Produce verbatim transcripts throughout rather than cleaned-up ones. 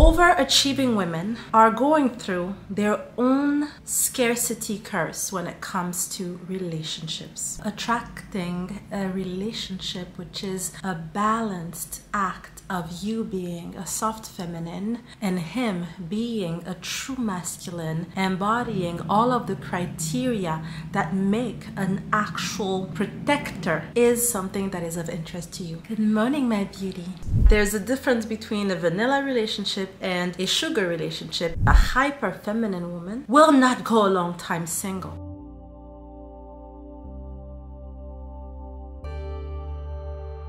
Overachieving women are going through their own scarcity curse when it comes to relationships. Attracting a relationship which is a balanced act of you being a soft feminine and him being a true masculine, embodying all of the criteria that make an actual protector, is something that is of interest to you. Good morning, my beauty. There's a difference between a vanilla relationship and a sugar relationship. A hyper feminine woman will not go a long time single.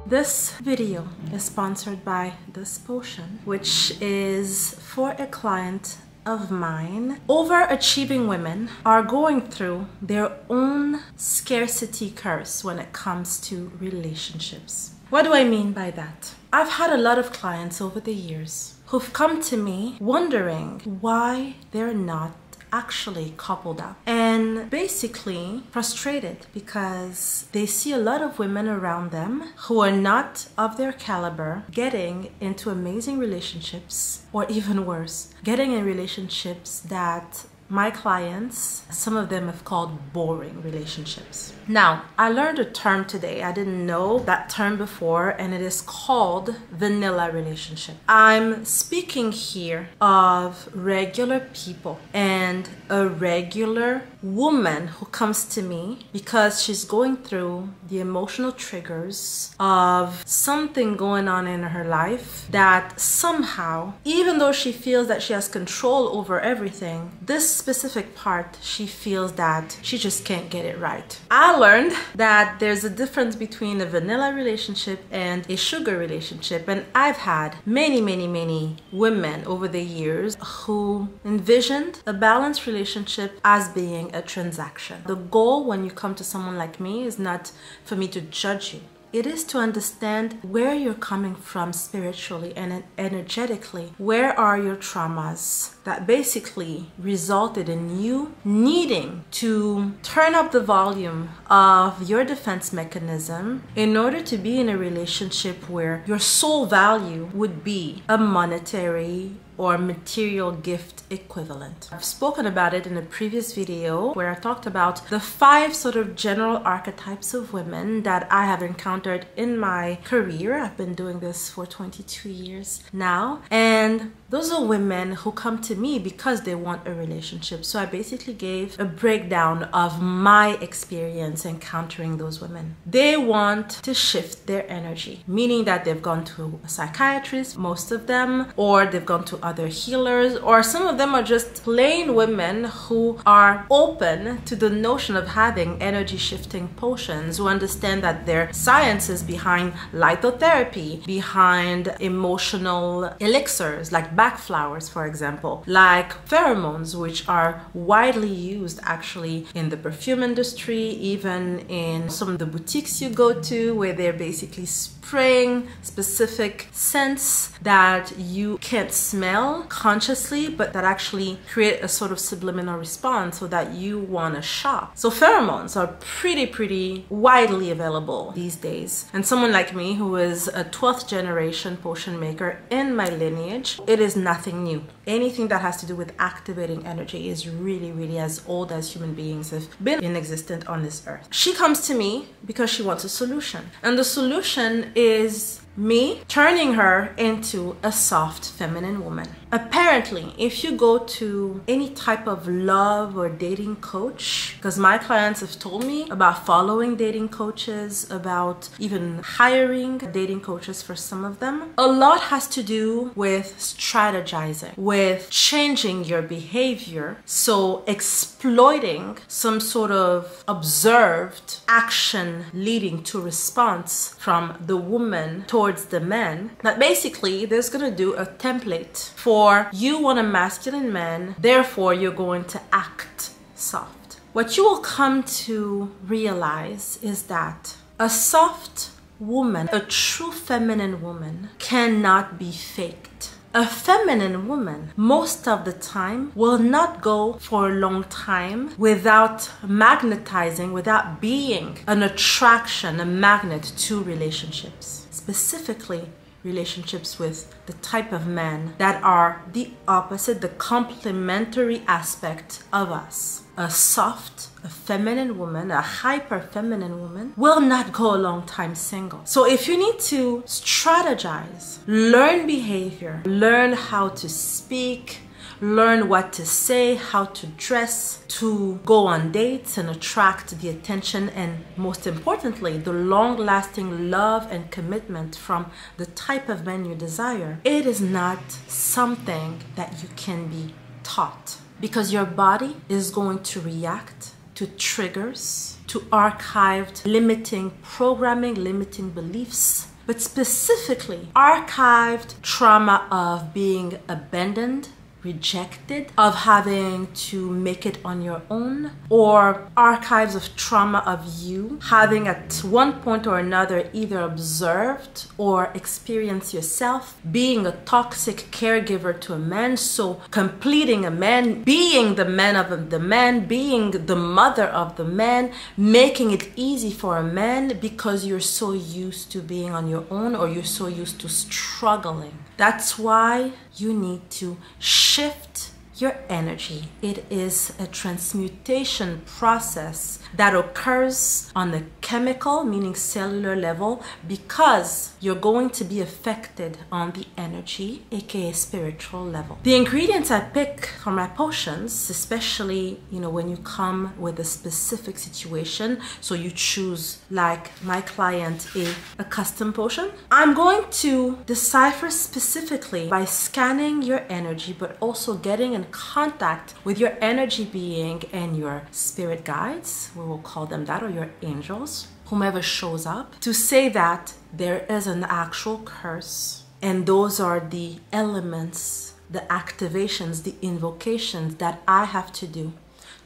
This video is sponsored by this potion, which is for a client of mine. Overachieving women are going through their own scarcity curse when it comes to relationships. What do I mean by that? I've had a lot of clients over the years who've come to me wondering why they're not actually coupled up, and basically frustrated because they see a lot of women around them who are not of their caliber getting into amazing relationships, or even worse, getting in relationships that my clients, some of them have called boring relationships. Now, I learned a term today. I didn't know that term before, and it is called vanilla relationship. I'm speaking here of regular people and a regular woman who comes to me because she's going through the emotional triggers of something going on in her life that somehow, even though she feels that she has control over everything, this specific part, she feels that she just can't get it right. I learned that there's a difference between a vanilla relationship and a sugar relationship, and I've had many, many, many women over the years who envisioned a balanced relationship as being a transaction. The goal when you come to someone like me is not for me to judge you. It is to understand where you're coming from spiritually and energetically. Where are your traumas that basically resulted in you needing to turn up the volume of your defense mechanism in order to be in a relationship where your sole value would be a monetary or material gift equivalent. I've spoken about it in a previous video where I talked about the five sort of general archetypes of women that I have encountered in my career. I've been doing this for twenty-two years now, and those are women who come to me because they want a relationship. So I basically gave a breakdown of my experience encountering those women. They want to shift their energy, meaning that they've gone to a psychiatrist, most of them, or they've gone to a other healers, or some of them are just plain women who are open to the notion of having energy shifting potions, who understand that there are sciences behind lithotherapy, behind emotional elixirs like back flowers, for example, like pheromones, which are widely used actually in the perfume industry, even in some of the boutiques you go to, where they're basically spraying specific scents that you can't smell consciously, but that actually create a sort of subliminal response so that you want to shop. So pheromones are pretty pretty widely available these days, and someone like me, who is a twelfth generation potion maker in my lineage, it is nothing new. Anything that has to do with activating energy is really really as old as human beings have been in existence on this earth. She comes to me because she wants a solution, and the solution is me turning her into a soft feminine woman. Apparently, if you go to any type of love or dating coach, because my clients have told me about following dating coaches, about even hiring dating coaches for some of them, a lot has to do with strategizing, with changing your behavior, so exploiting some sort of observed action leading to response from the woman towards towards the men. But basically, there's gonna do a template for you want a masculine man, therefore you're going to act soft. What you will come to realize is that a soft woman, a true feminine woman, cannot be faked. A feminine woman, most of the time, will not go for a long time without magnetizing, without being an attraction, a magnet to relationships. Specifically, relationships with the type of men that are the opposite, the complementary aspect of us. A soft, a feminine woman, a hyper feminine woman will not go a long time single. So if you need to strategize, learn behavior, learn how to speak, learn what to say, how to dress, to go on dates and attract the attention and, most importantly, the long-lasting love and commitment from the type of men you desire, it is not something that you can be taught, because your body is going to react to triggers, to archived limiting programming, limiting beliefs, but specifically archived trauma of being abandoned, rejected, of having to make it on your own, or archives of trauma of you having at one point or another either observed or experienced yourself being a toxic caregiver to a man, so completing a man, being the man of the man, being the mother of the man, making it easy for a man because you're so used to being on your own, or you're so used to struggling. That's why you need to shift your energy. It is a transmutation process that occurs on a chemical, meaning cellular level, because you're going to be affected on the energy, aka spiritual level. The ingredients I pick for my potions, especially, you know, when you come with a specific situation, so you choose, like my client, a, a custom potion, I'm going to decipher specifically by scanning your energy, but also getting in contact with your energy being and your spirit guides, we will call them that, or your angels, whomever shows up, to say that there is an actual curse, and those are the elements, the activations, the invocations that I have to do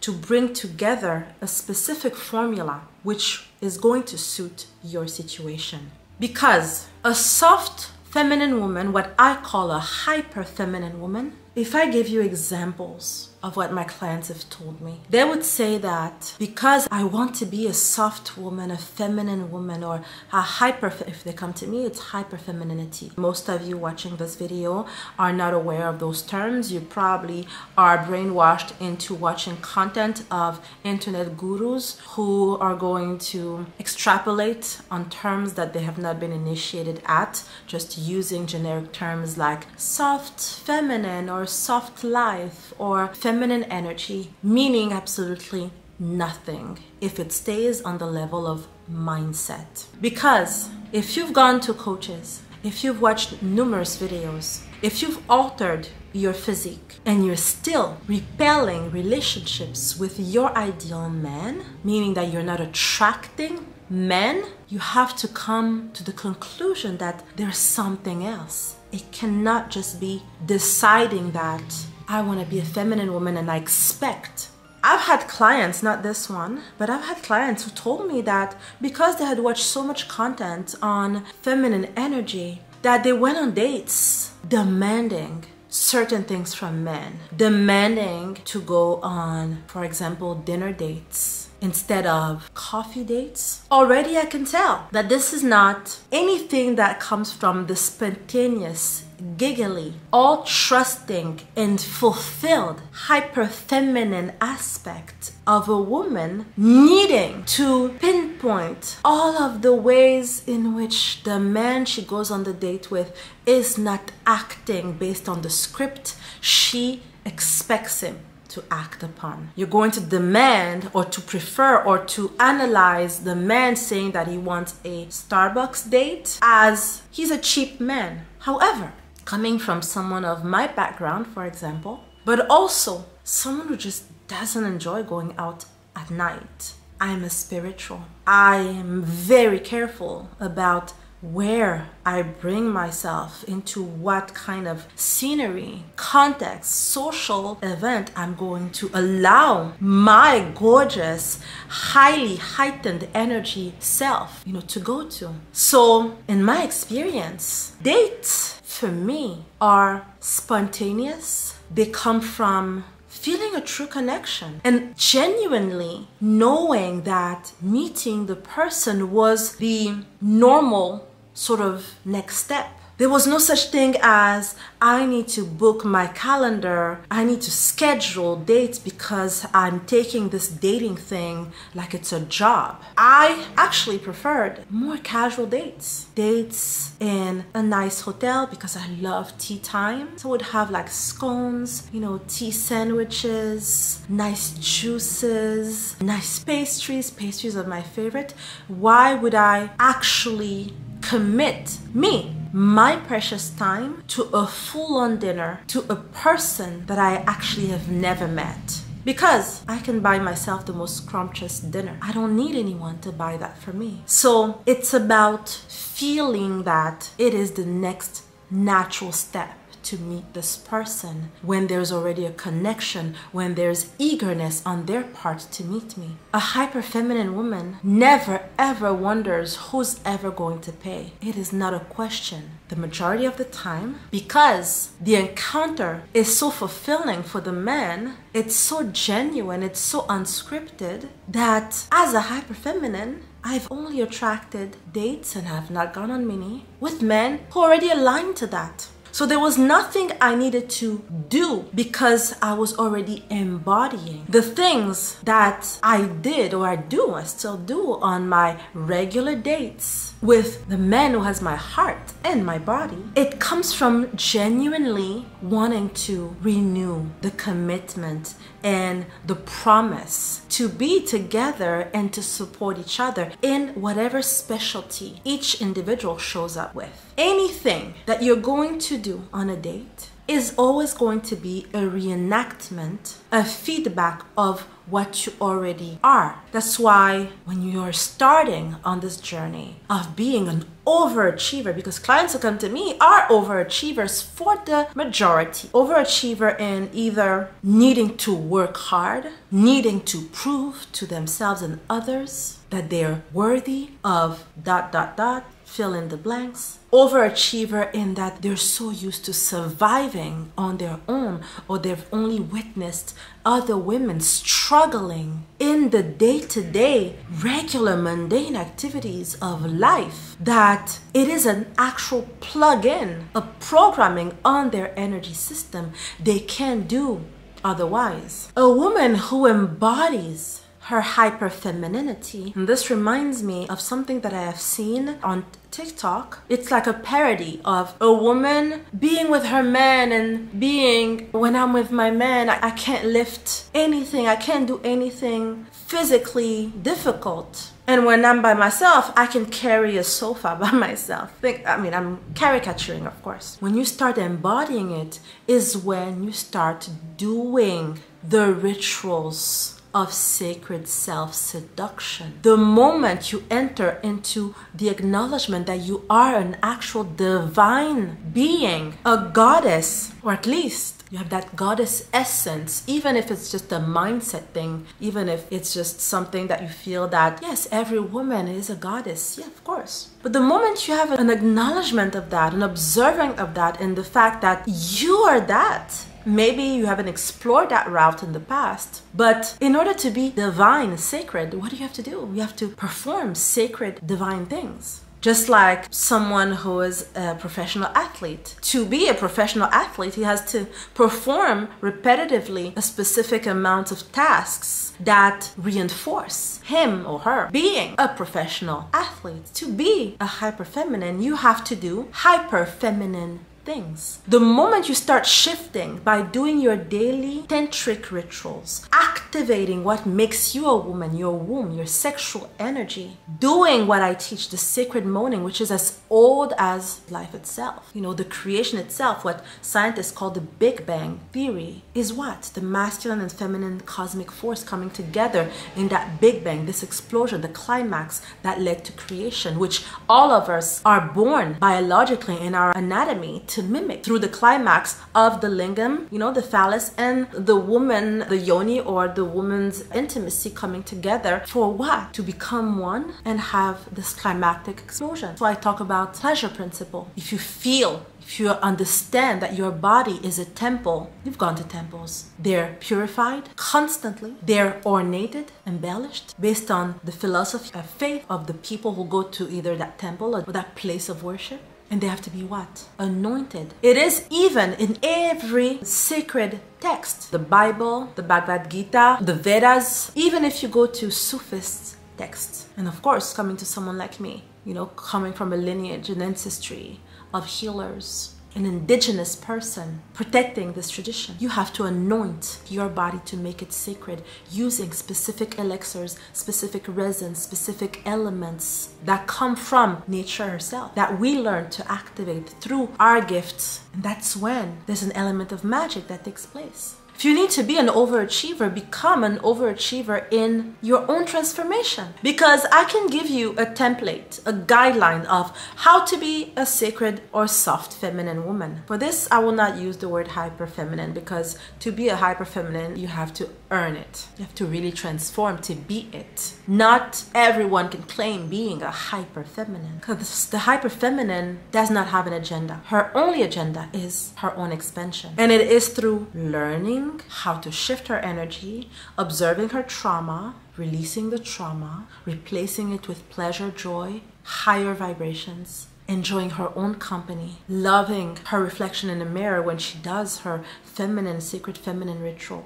to bring together a specific formula which is going to suit your situation. Because a soft feminine woman, what I call a hyper feminine woman, if I give you examples of what my clients have told me, they would say that because I want to be a soft woman, a feminine woman, or a hyper, if they come to me, it's hyper femininity. Most of you watching this video are not aware of those terms. You probably are brainwashed into watching content of internet gurus who are going to extrapolate on terms that they have not been initiated at, just using generic terms like soft feminine or soft life or feminine energy, meaning absolutely nothing if it stays on the level of mindset. Because if you've gone to coaches, if you've watched numerous videos, if you've altered your physique and you're still repelling relationships with your ideal man, meaning that you're not attracting men, you have to come to the conclusion that there's something else. It cannot just be deciding that I want to be a feminine woman and I expect. I've had clients, not this one, but I've had clients who told me that because they had watched so much content on feminine energy, that they went on dates demanding certain things from men, demanding to go on, for example, dinner dates instead of coffee dates. Already I can tell that this is not anything that comes from the spontaneous, giggly, all trusting and fulfilled hyper feminine aspect of a woman needing to pinpoint all of the ways in which the man she goes on the date with is not acting based on the script she expects him to act upon. You're going to demand or to prefer or to analyze the man saying that he wants a Starbucks date as he's a cheap man. However, coming from someone of my background, for example, but also someone who just doesn't enjoy going out at night, I'm a spiritual. I am very careful about where I bring myself into, what kind of scenery, context, social event I'm going to allow my gorgeous, highly heightened energy self, you know, to go to. So in my experience, dates for me are spontaneous. They come from feeling a true connection and genuinely knowing that meeting the person was the normal sort of next step. There was no such thing as I need to book my calendar, I need to schedule dates because I'm taking this dating thing like it's a job. I actually preferred more casual dates. Dates in a nice hotel because I love tea time. So I would have like scones, you know, tea sandwiches, nice juices, nice pastries. Pastries are my favorite. Why would I actually commit me? My precious time to a full-on dinner to a person that I actually have never met, because I can buy myself the most scrumptious dinner. I don't need anyone to buy that for me. So it's about feeling that it is the next natural step to meet this person when there's already a connection, when there's eagerness on their part to meet me. A hyper-feminine woman never ever wonders who's ever going to pay. It is not a question the majority of the time, because the encounter is so fulfilling for the man, it's so genuine, it's so unscripted, that as a hyper-feminine, I've only attracted dates, and I've not gone on many, with men who already aligned to that. So there was nothing I needed to do because I was already embodying the things that I did, or I do, I still do on my regular dates with the man who has my heart and my body. It comes from genuinely wanting to renew the commitment and the promise to be together and to support each other in whatever specialty each individual shows up with. Anything that you're going to do do on a date is always going to be a reenactment, a feedback of what you already are. That's why when you're starting on this journey of being an overachiever, because clients who come to me are overachievers for the majority. Overachiever in either needing to work hard, needing to prove to themselves and others that they're worthy of dot dot dot, fill in the blanks. Overachiever in that they're so used to surviving on their own, or they've only witnessed other women struggling in the day-to-day, regular, mundane activities of life, that it is an actual plug-in, a programming on their energy system. They can't do otherwise. A woman who embodies her hyper-femininity, and this reminds me of something that I have seen on TikTok. It's like a parody of a woman being with her man and being, when I'm with my man, I, I can't lift anything, I can't do anything physically difficult. And when I'm by myself, I can carry a sofa by myself. Think, I mean, I'm caricaturing, of course. When you start embodying it is when you start doing the rituals of sacred self-seduction. The moment you enter into the acknowledgement that you are an actual divine being, a goddess, or at least you have that goddess essence, even if it's just a mindset thing, even if it's just something that you feel that, yes, every woman is a goddess, yeah, of course. But the moment you have an acknowledgement of that, an observing of that, and the fact that you are that, maybe you haven't explored that route in the past, but in order to be divine, sacred, what do you have to do? You have to perform sacred, divine things. Just like someone who is a professional athlete. To be a professional athlete, he has to perform repetitively a specific amount of tasks that reinforce him or her being a professional athlete. To be a hyperfeminine, you have to do hyperfeminine things. The moment you start shifting by doing your daily tantric rituals, activating what makes you a woman, your womb, your sexual energy, doing what I teach, the sacred moaning, which is as old as life itself, you know, the creation itself, what scientists call the Big Bang Theory, is what? The masculine and feminine cosmic force coming together in that Big Bang, this explosion, the climax that led to creation, which all of us are born biologically in our anatomy to mimic through the climax of the lingam, you know, the phallus and the woman, the yoni, or the woman's intimacy coming together for what? To become one and have this climactic explosion. So I talk about pleasure principle. If you feel, if you understand that your body is a temple, you've gone to temples. They're purified constantly. They're ornated, embellished, based on the philosophy of faith of the people who go to either that temple or that place of worship. and they have to be what? Anointed. It is even in every sacred text. The Bible, the Bhagavad Gita, the Vedas, even if you go to Sufist texts. And of course, coming to someone like me, you know, coming from a lineage and ancestry of healers, an indigenous person protecting this tradition, you have to anoint your body to make it sacred using specific elixirs, specific resins, specific elements that come from nature herself, that we learn to activate through our gifts. And that's when there's an element of magic that takes place. If you need to be an overachiever, become an overachiever in your own transformation. Because I can give you a template, a guideline of how to be a sacred or soft feminine woman. For this, I will not use the word hyperfeminine, because to be a hyperfeminine, you have to earn it. You have to really transform to be it. Not everyone can claim being a hyperfeminine, because the hyperfeminine does not have an agenda. Her only agenda is her own expansion. And it is through learning how to shift her energy, observing her trauma, releasing the trauma, replacing it with pleasure, joy, higher vibrations, enjoying her own company, loving her reflection in the mirror when she does her feminine, sacred feminine ritual,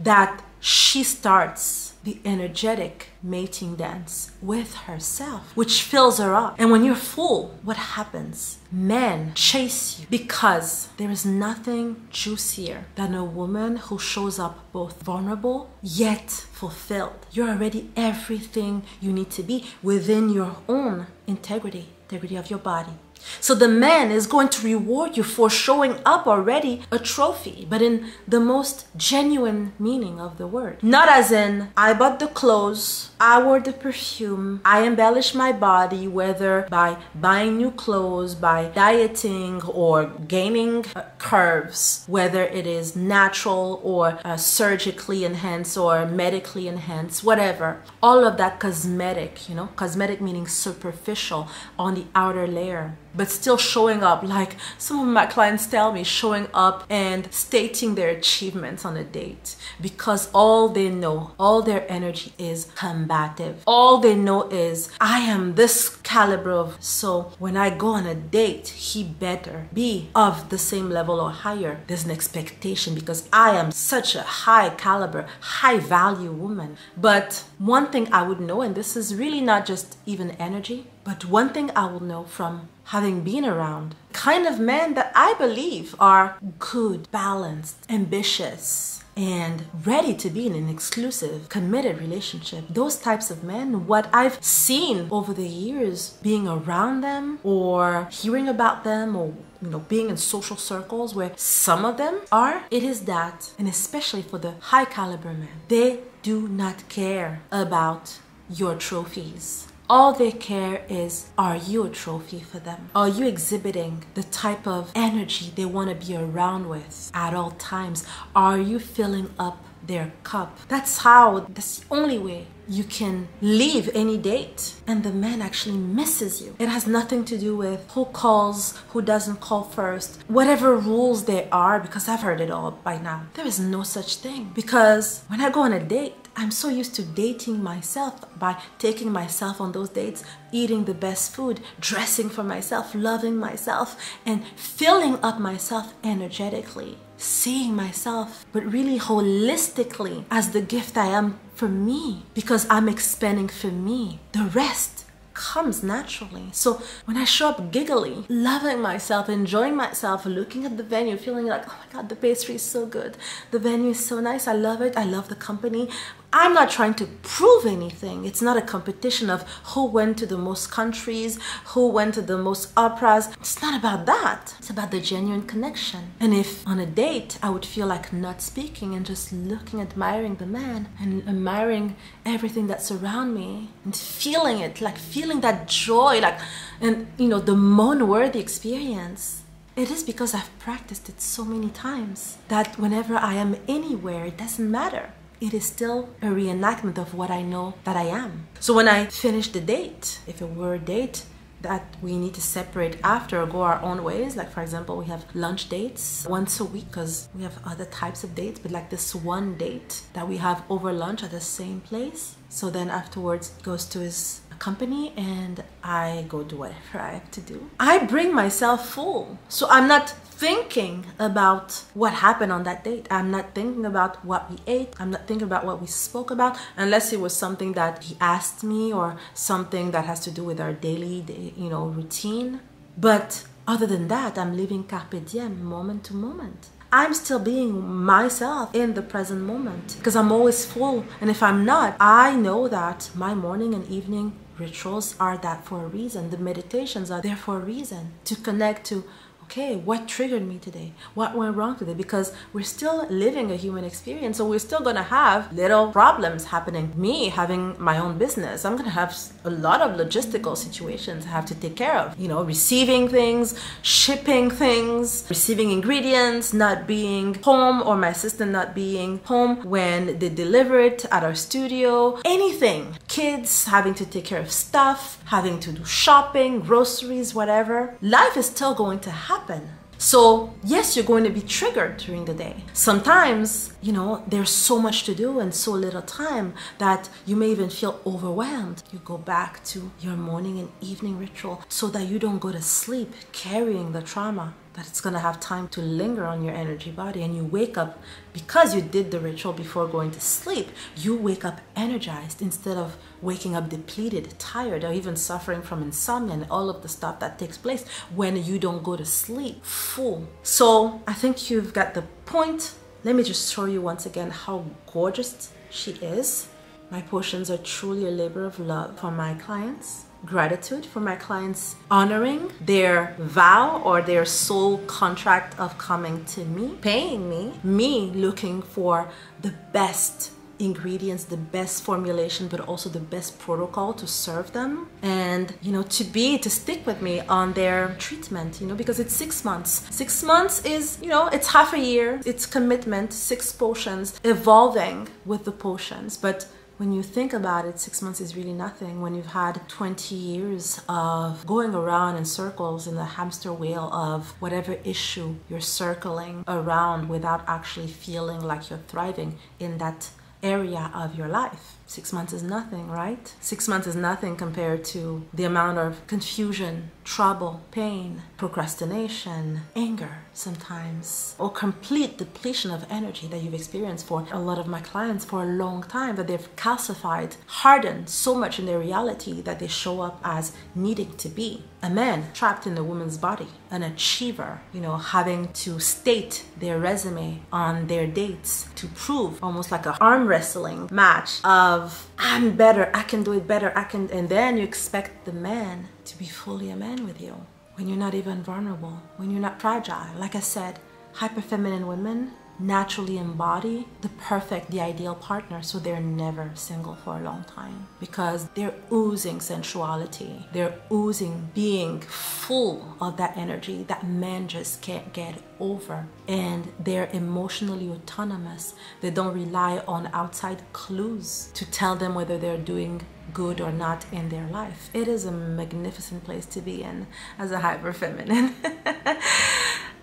that she starts the energetic mating dance with herself, which fills her up. And when you're full, what happens? Men chase you, because there is nothing juicier than a woman who shows up both vulnerable yet fulfilled. You're already everything you need to be within your own integrity, integrity of your body. So the man is going to reward you for showing up already a trophy, but in the most genuine meaning of the word. Not as in, I bought the clothes, I wore the perfume, I embellished my body, whether by buying new clothes, by dieting or gaining uh, curves, whether it is natural or uh, surgically enhanced or medically enhanced, whatever. All of that cosmetic, you know, cosmetic meaning superficial on the outer layer. But still showing up, like some of my clients tell me, showing up and stating their achievements on a date, because all they know, all their energy is combative. All they know is, I am this caliber of, so when I go on a date, he better be of the same level or higher. There's an expectation because I am such a high caliber, high value woman. But one thing I would know, and this is really not just even energy, but one thing I will know from having been around kind of men that I believe are good, balanced, ambitious, and ready to be in an exclusive, committed relationship. Those types of men, what I've seen over the years being around them or hearing about them, or you know, being in social circles where some of them are, it is that, and especially for the high caliber men, they do not care about your trophies. All they care is, are you a trophy for them? Are you exhibiting the type of energy they want to be around with at all times? Are you filling up their cup? That's how, that's the only way you can leave any date and the man actually misses you. It has nothing to do with who calls, who doesn't call first, whatever rules there are, because I've heard it all by now. There is no such thing, because when I go on a date, I'm so used to dating myself by taking myself on those dates, eating the best food, dressing for myself, loving myself, and filling up myself energetically, seeing myself, but really holistically as the gift I am for me, because I'm expanding for me. The rest comes naturally. So when I show up giggly, loving myself, enjoying myself, looking at the venue, feeling like, oh my God, the pastry is so good. The venue is so nice. I love it. I love the company. I'm not trying to prove anything. It's not a competition of who went to the most countries, who went to the most operas. It's not about that. It's about the genuine connection. And if on a date, I would feel like not speaking and just looking, admiring the man and admiring everything that's around me and feeling it, like feeling that joy, like, and you know, the moan-worthy experience. It is because I've practiced it so many times that whenever I am anywhere, it doesn't matter. It is still a reenactment of what I know that I am. So when I finish the date, if it were a date that we need to separate after or go our own ways, like for example, we have lunch dates once a week because we have other types of dates, but like this one date that we have over lunch at the same place. So then afterwards goes to his company and I go do whatever I have to do. I bring myself full. So I'm not thinking about what happened on that date. I'm not thinking about what we ate. I'm not thinking about what we spoke about, unless it was something that he asked me or something that has to do with our daily, you know, routine. But other than that, I'm living carpe diem, moment to moment. I'm still being myself in the present moment because I'm always full. And if I'm not, I know that my morning and evening rituals are that for a reason. The meditations are there for a reason, to connect to, okay, what triggered me today? What went wrong today? Because we're still living a human experience, so we're still gonna have little problems happening. Me having my own business, I'm gonna have a lot of logistical situations I have to take care of. You know, receiving things, shipping things, receiving ingredients, not being home, or my assistant not being home when they deliver it at our studio. Anything. Kids, having to take care of stuff, having to do shopping, groceries, whatever. Life is still going to happen. Happen. So yes, you're going to be triggered during the day. Sometimes, you know, there's so much to do and so little time that you may even feel overwhelmed. You go back to your morning and evening ritual so that you don't go to sleep carrying the trauma that it's going to have time to linger on your energy body. And you wake up, because you did the ritual before going to sleep, you wake up energized instead of waking up depleted, tired, or even suffering from insomnia and all of the stuff that takes place when you don't go to sleep full. So I think you've got the point. Let me just show you once again how gorgeous she is. My potions are truly a labor of love for my clients. Gratitude for my clients honoring their vow or their soul contract of coming to me, paying me, me looking for the best ingredients, the best formulation, but also the best protocol to serve them, and you know, to be to stick with me on their treatment, you know, because it's six months. Six months is, you know, it's half a year, it's commitment, six potions evolving with the potions. But when you think about it, six months is really nothing when you've had twenty years of going around in circles in the hamster wheel of whatever issue you're circling around without actually feeling like you're thriving in that area of your life. Six months is nothing, right? Six months is nothing compared to the amount of confusion, trouble, pain, procrastination, anger sometimes, or complete depletion of energy that you've experienced for a lot of my clients for a long time, that they've calcified, hardened so much in their reality that they show up as needing to be a man trapped in a woman's body, an achiever, you know, having to state their resume on their dates to prove, almost like an arm wrestling match of I'm better, I can do it better, I can, and then you expect the man to be fully a man with you. When you're not even vulnerable, when you're not fragile. Like I said, hyperfeminine women naturally embody the perfect, the ideal partner, so they're never single for a long time because they're oozing sensuality. They're oozing being full of that energy that men just can't get over. And they're emotionally autonomous. They don't rely on outside clues to tell them whether they're doing good or not in their life. It is a magnificent place to be in as a hyperfeminine.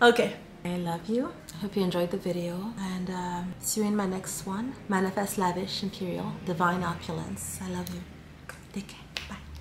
Okay. I love you. I hope you enjoyed the video, and um, see you in my next one. Manifest Lavish Imperial Divine Opulence. I love you. Take care. Bye.